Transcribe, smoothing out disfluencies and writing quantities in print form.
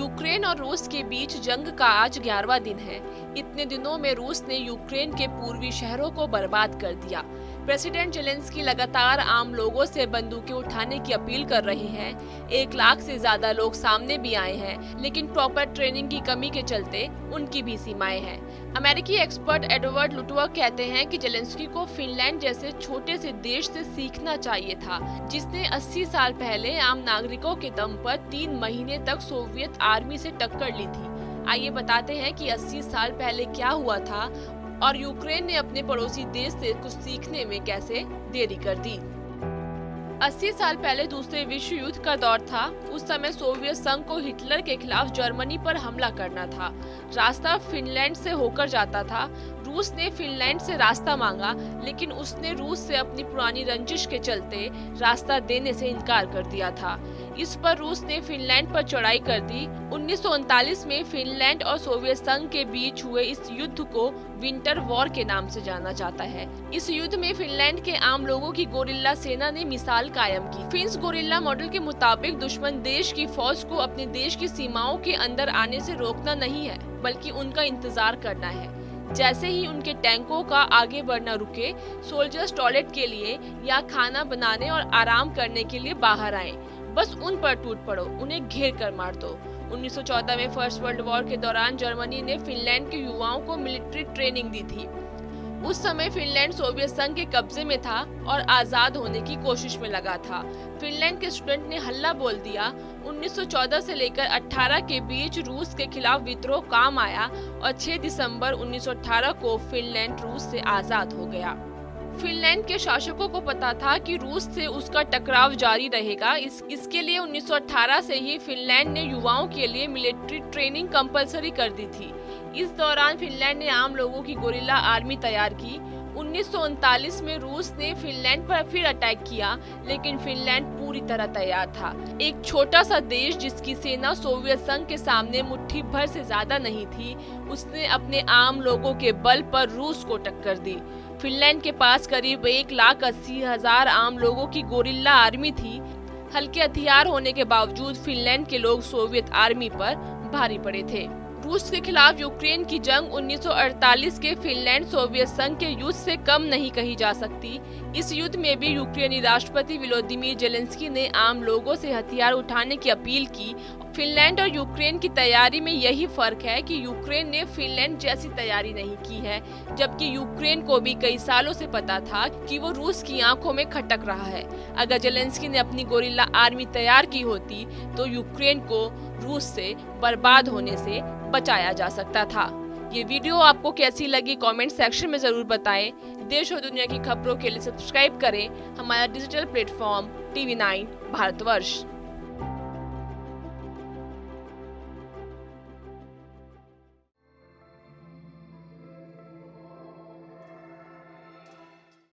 Ukraine और रूस के बीच जंग का आज 11वां दिन है। इतने दिनों में रूस ने यूक्रेन के पूर्वी शहरों को बर्बाद कर दिया। प्रेसिडेंट ज़ेलेंस्की लगातार आम लोगों से बंदूकें उठाने की अपील कर रहे हैं। 1 लाख से ज्यादा लोग सामने भी आए हैं, लेकिन प्रॉपर ट्रेनिंग की कमी के चलते उनकी भी सीमाएं हैं। अमेरिकी एक्सपर्ट एडवर्ड लुटवक कहते हैं कि ज़ेलेंस्की को फिनलैंड जैसे छोटे से देश से सीखना चाहिए था, जिसने 80 साल पहले आम नागरिकों के दम पर 3 महीने तक सोवियत आर्मी से टक्कर ली थी। आइए बताते हैं कि 80 साल पहले क्या हुआ था और यूक्रेन ने अपने पड़ोसी देश से कुछ सीखने में कैसे देरी कर दी। 80 साल पहले दूसरे विश्व युद्ध का दौर था। उस समय सोवियत संघ को हिटलर के खिलाफ जर्मनी पर हमला करना था। रास्ता फिनलैंड से होकर जाता था। रूस ने फिनलैंड से रास्ता मांगा, लेकिन उसने रूस से अपनी पुरानी रंजिश के चलते रास्ता देने से इनकार कर दिया था। इस पर रूस ने फिनलैंड पर चढ़ाई कर दी। 1939 में फिनलैंड और सोवियत संघ के बीच हुए इस युद्ध को विंटर वॉर के नाम से जाना जाता है। इस युद्ध में फिनलैंड के आम लोगों की गोरिल्ला सेना ने मिसाल कायम की। फिन्स गोरिल्ला मॉडल के मुताबिक दुश्मन देश की फौज को अपने देश की सीमाओं के अंदर आने से रोकना नहीं है, बल्कि उनका इंतजार करना है। जैसे ही उनके टैंकों का आगे बढ़ना रुके, सोल्जर्स टॉयलेट के लिए या खाना बनाने और आराम करने के लिए बाहर आए, बस उन पर टूट पड़ो, उन्हें घेर कर मार दो। 1914 में फर्स्ट वर्ल्ड वॉर के दौरान जर्मनी ने फिनलैंड के युवाओं को मिलिट्री ट्रेनिंग दी थी। उस समय फिनलैंड सोवियत संघ के कब्जे में था और आजाद होने की कोशिश में लगा था। फिनलैंड के स्टूडेंट ने हल्ला बोल दिया। 1914 से लेकर 18 के बीच रूस के खिलाफ विद्रोह काम आया और 6 दिसंबर 1918 को फिनलैंड रूस से आजाद हो गया। फिनलैंड के शासकों को पता था कि रूस से उसका टकराव जारी रहेगा। इसके लिए 1918 से ही फिनलैंड ने युवाओं के लिए मिलिट्री ट्रेनिंग कंपलसरी कर दी थी। इस दौरान फिनलैंड ने आम लोगों की गोरिल्ला आर्मी तैयार की। 1939 में रूस ने फिनलैंड पर फिर अटैक किया, लेकिन फिनलैंड पूरी तरह तैयार था। एक छोटा सा देश जिसकी सेना सोवियत संघ के सामने मुट्ठी भर से ज्यादा नहीं थी, उसने अपने आम लोगों के बल पर रूस को टक्कर दी। फिनलैंड के पास करीब 1,80,000 आम लोगों की गोरिल्ला आर्मी थी। हल्के हथियार होने के बावजूद फिनलैंड के लोग सोवियत आर्मी पर भारी पड़े थे। रूस के खिलाफ यूक्रेन की जंग 1948 के फिनलैंड सोवियत संघ के युद्ध से कम नहीं कही जा सकती। इस युद्ध में भी यूक्रेनी राष्ट्रपति व्लादिमीर ज़ेलेंस्की ने आम लोगों से हथियार उठाने की अपील की। फिनलैंड और यूक्रेन की तैयारी में यही फर्क है कि यूक्रेन ने फिनलैंड जैसी तैयारी नहीं की है, जबकि यूक्रेन को भी कई सालों से पता था कि वो रूस की आंखों में खटक रहा है। अगर ज़ेलेंस्की ने अपनी गोरिल्ला आर्मी तैयार की होती तो यूक्रेन को रूस से बर्बाद होने से बचाया जा सकता था। ये वीडियो आपको कैसी लगी कमेंट सेक्शन में जरूर बताएं। देश और दुनिया की खबरों के लिए सब्सक्राइब करें हमारा डिजिटल प्लेटफॉर्म TV9 भारतवर्ष।